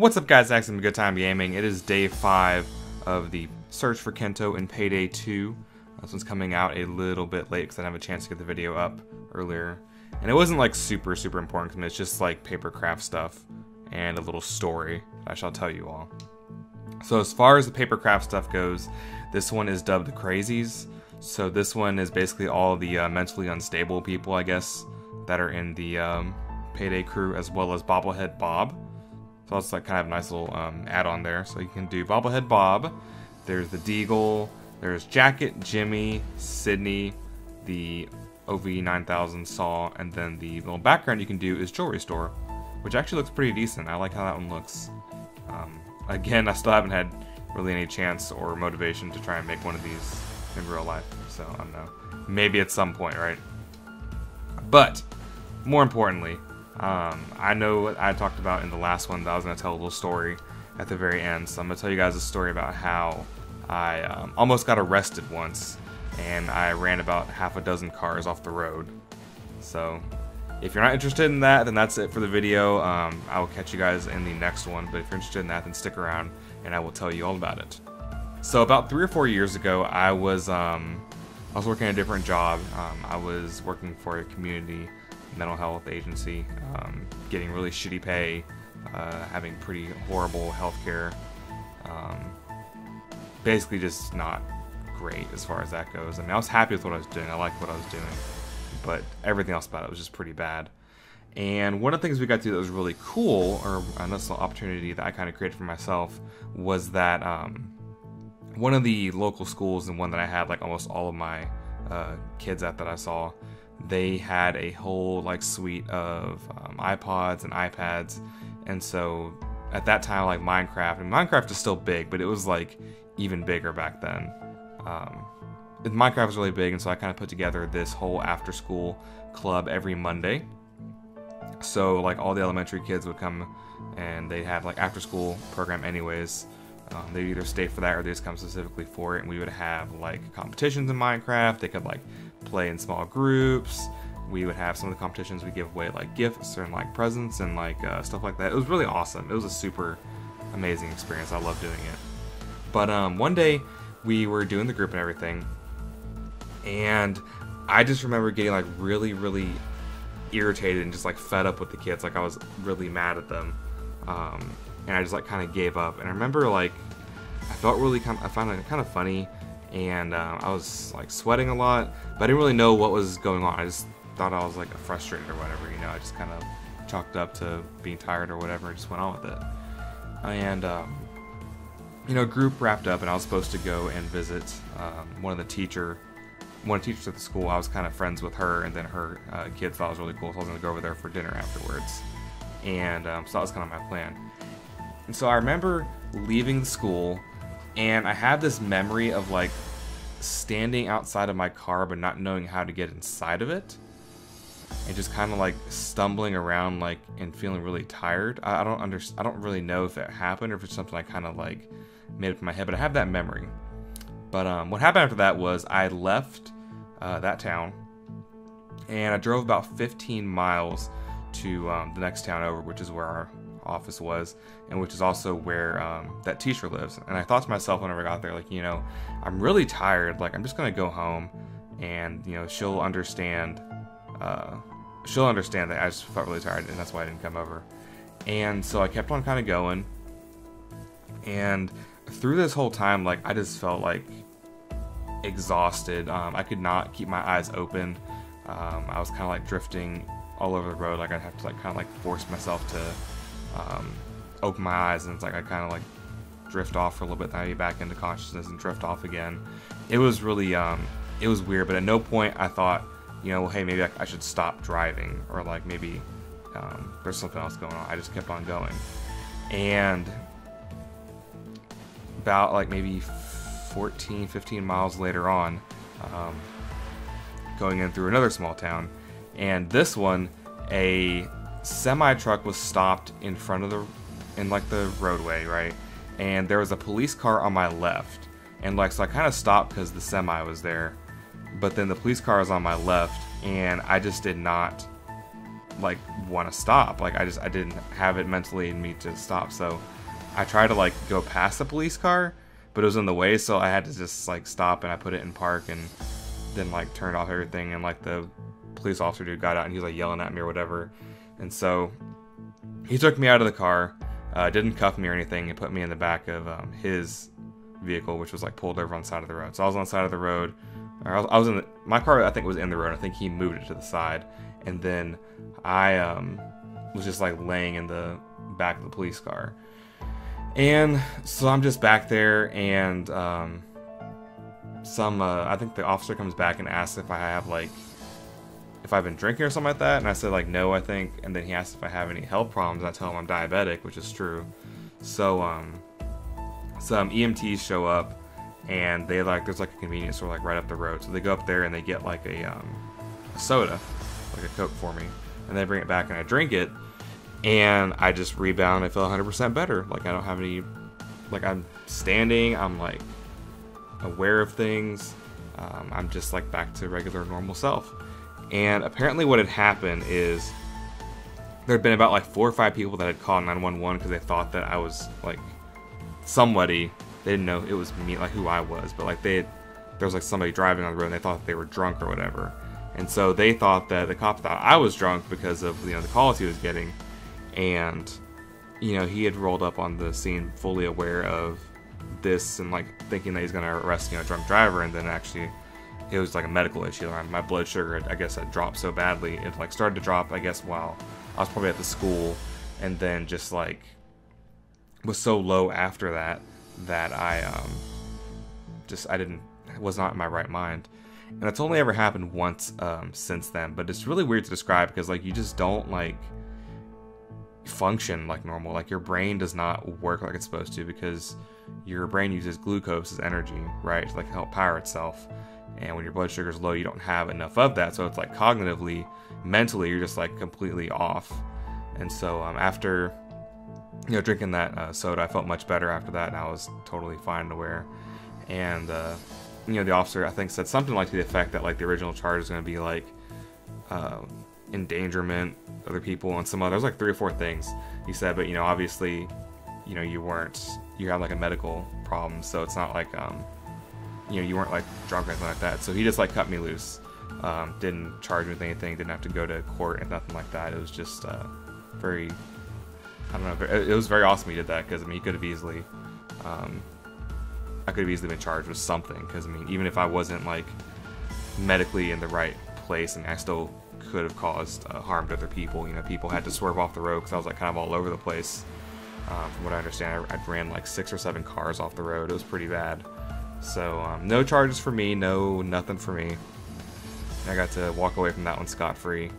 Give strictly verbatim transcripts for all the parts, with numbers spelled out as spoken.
What's up, guys? Thanks for Good Time Gaming. It is day five of the search for Kento in Payday two. This one's coming out a little bit late because I didn't have a chance to get the video up earlier. And it wasn't like super, super important because it's just like paper craft stuff and a little story that I shall tell you all. So as far as the paper craft stuff goes, this one is dubbed Crazies. So this one is basically all the uh, mentally unstable people, I guess, that are in the um, Payday crew, as well as Bobblehead Bob. So that's like kind of a nice little um, add-on there. So you can do Bobblehead Bob, there's the Deagle, there's Jacket, Jimmy, Sydney, the O V nine thousand saw, and then the little background you can do is jewelry store, which actually looks pretty decent. I like how that one looks. Um, again, I still haven't had really any chance or motivation to try and make one of these in real life, so I don't know. Maybe at some point, right? But more importantly, um, I know what I talked about in the last one that I was going to tell a little story at the very end, so I'm going to tell you guys a story about how I um, almost got arrested once, and I ran about half a dozen cars off the road. So if you're not interested in that, then that's it for the video. Um, I will catch you guys in the next one, but if you're interested in that, then stick around and I will tell you all about it. So about three or four years ago, I was um, I was working a different job. Um, I was working for a community mental health agency, um, getting really shitty pay, uh, having pretty horrible healthcare, um, basically just not great as far as that goes. I mean, I was happy with what I was doing. I liked what I was doing, but everything else about it was just pretty bad. And one of the things we got to do that was really cool, or a nice little opportunity that I kind of created for myself, was that um, one of the local schools, and one that I had like almost all of my uh, kids at that I saw, they had a whole like suite of um, iPods and iPads. And so at that time, like Minecraft, and Minecraft is still big, but it was like even bigger back then. Um, Minecraft was really big, and so I kind of put together this whole after-school club every Monday. So like all the elementary kids would come, and they had like after-school program anyways. Um, they'd either stay for that or they just come specifically for it. And we would have like competitions in Minecraft. They could like play in small groups. We would have some of the competitions. We give away like gifts and like presents and like uh, stuff like that. It was really awesome. It was a super amazing experience. I love doing it. But um, one day, we were doing the group and everything, and I just remember getting like really, really irritated and just like fed up with the kids. Like I was really mad at them, um, and I just like kind of gave up. And I remember like I felt really kind of, I found it kind of funny, and uh, I was like sweating a lot, but I didn't really know what was going on. I just thought I was like frustrated or whatever, you know. I just kind of chalked up to being tired or whatever, and just went on with it. And um, you know, group wrapped up, and I was supposed to go and visit um, one of the teacher, one of the teachers at the school. I was kind of friends with her, and then her uh, kids thought it was really cool, so I was going to go over there for dinner afterwards. And um, so that was kind of my plan. And so I remember leaving school, and I have this memory of like standing outside of my car, but not knowing how to get inside of it, and just kind of like stumbling around, like, and feeling really tired. I, I don't under, I don't really know if it happened or if it's something I kind of like made up in my head, but I have that memory. But um, what happened after that was I left uh, that town, and I drove about fifteen miles to um, the next town over, which is where our office was, and which is also where um, that teacher lives. And I thought to myself whenever I got there, like, you know, I'm really tired. Like, I'm just gonna go home, and you know, she'll understand. Uh, she'll understand that I just felt really tired, and that's why I didn't come over. And so I kept on kind of going, and through this whole time, like, I just felt like exhausted. Um, I could not keep my eyes open. Um, I was kind of like drifting all over the road. Like, I'd have to like kind of like force myself to um, open my eyes, and it's like I kind of like drift off for a little bit, then I'd be back into consciousness and drift off again. It was really, um, it was weird. But at no point I thought, you know, well, hey, maybe I should stop driving, or like maybe um, there's something else going on. I just kept on going. And about like maybe fourteen, fifteen miles later on, um, going in through another small town, and this one, a semi truck was stopped in front of the, in like the roadway, right? And there was a police car on my left, and like, so I kind of stopped because the semi was there. But then the police car is on my left, and I just did not like want to stop. Like I just I didn't have it mentally in me to stop. So I tried to like go past the police car, but it was in the way, so I had to just like stop, and I put it in park, and then like turned off everything, and like the police officer dude got out and he was like yelling at me or whatever. And so he took me out of the car, uh, didn't cuff me or anything, and put me in the back of um, his vehicle, which was like pulled over on the side of the road. So I was on the side of the road. Or I was, I was in the, my car, I think, was in the road. I think he moved it to the side, and then I um, was just like laying in the back of the police car. And so I'm just back there, and um, some uh, I think the officer comes back and asks if I have like if I've been drinking or something like that, and I said like no, I think. And then he asked if I have any health problems, and I tell him I'm diabetic, which is true. So um, some E M Ts show up, and they like there's like a convenience store like right up the road, so they go up there and they get like a, um, a soda, like a Coke for me, and they bring it back and I drink it. And I just rebound. I feel one hundred percent better. Like I don't have any, like I'm standing. I'm like aware of things. Um, I'm just like back to regular normal self. And apparently, what had happened is there had been about like four or five people that had called nine one one because they thought that I was like somebody. They didn't know it was me, like who I was, but like they had, there was like somebody driving on the road, and they thought that they were drunk or whatever. And so they thought that the cop thought I was drunk because of you know the calls he was getting. And you know he had rolled up on the scene fully aware of this and like thinking that he's gonna arrest you know a drunk driver, and then actually it was like a medical issue. Like my blood sugar, I guess, had dropped so badly it like started to drop, I guess, while I was probably at the school, and then just like was so low after that that I um just I didn't was not in my right mind. And that's only ever happened once um since then, but it's really weird to describe because like you just don't like function like normal. Like your brain does not work like it's supposed to because your brain uses glucose as energy, right, to like help power itself. And when your blood sugar is low, you don't have enough of that, so it's like cognitively, mentally, you're just like completely off. And so um, after you know drinking that uh, soda, I felt much better after that, and I was totally fine and aware. And uh, you know the officer, I think, said something like to the effect that like the original charge is going to be like uh, endangerment other people and some other, there's like three or four things he said, but you know obviously you know you weren't you had like a medical problem, so it's not like um you know you weren't like drunk or anything like that. So he just like cut me loose, um didn't charge me with anything, didn't have to go to court and nothing like that. It was just uh very I don't know very, it was very awesome he did that, because I mean he could have easily um I could have easily been charged with something, because I mean even if I wasn't like medically in the right place, and I still could have caused uh, harm to other people. You know, people had to swerve off the road because I was like kind of all over the place. Um, from what I understand, I, I ran like six or seven cars off the road. It was pretty bad. So um, no charges for me, no nothing for me. I got to walk away from that one scot-free.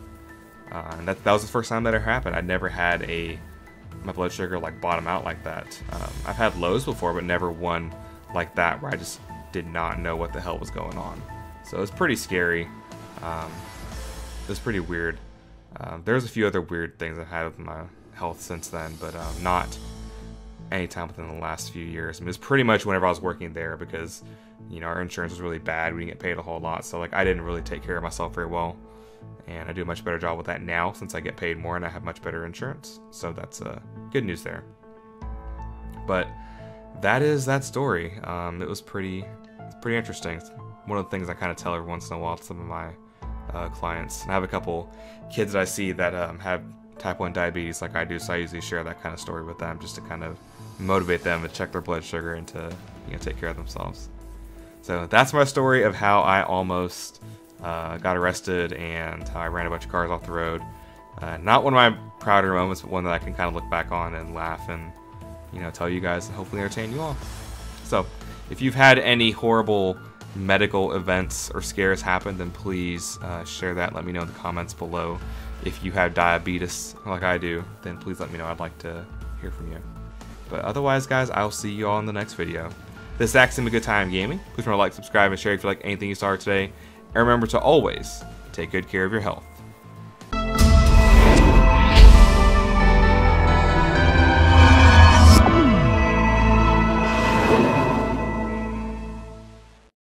Uh, and that, that was the first time that it happened. I never had a my blood sugar like bottom out like that. Um, I've had lows before, but never one like that where I just did not know what the hell was going on. So it was pretty scary. Um, It's pretty weird. Uh, there's a few other weird things I've had with my health since then, but um, not any time within the last few years. I mean, it was pretty much whenever I was working there because, you know, our insurance was really bad. We didn't get paid a whole lot, so like I didn't really take care of myself very well. And I do a much better job with that now since I get paid more and I have much better insurance. So that's uh, good news there. But that is that story. Um, it was pretty, pretty interesting. It's one of the things I kind of tell every once in a while to some of my Uh, clients, and I have a couple kids that I see that um, have type one diabetes like I do, so I usually share that kind of story with them just to kind of motivate them to check their blood sugar and to you know take care of themselves. So that's my story of how I almost uh, got arrested and how I ran a bunch of cars off the road. Uh, not one of my prouder moments, but one that I can kind of look back on and laugh and you know tell you guys and hopefully entertain you all. So if you've had any horrible medical events or scares happen, then please uh, share that. Let me know in the comments below. If you have diabetes like I do, then please let me know. I'd like to hear from you. But otherwise, guys, I'll see you all in the next video. This has been Good Time Gaming. Please remember to like, subscribe, and share if you like anything you saw today. And remember to always take good care of your health.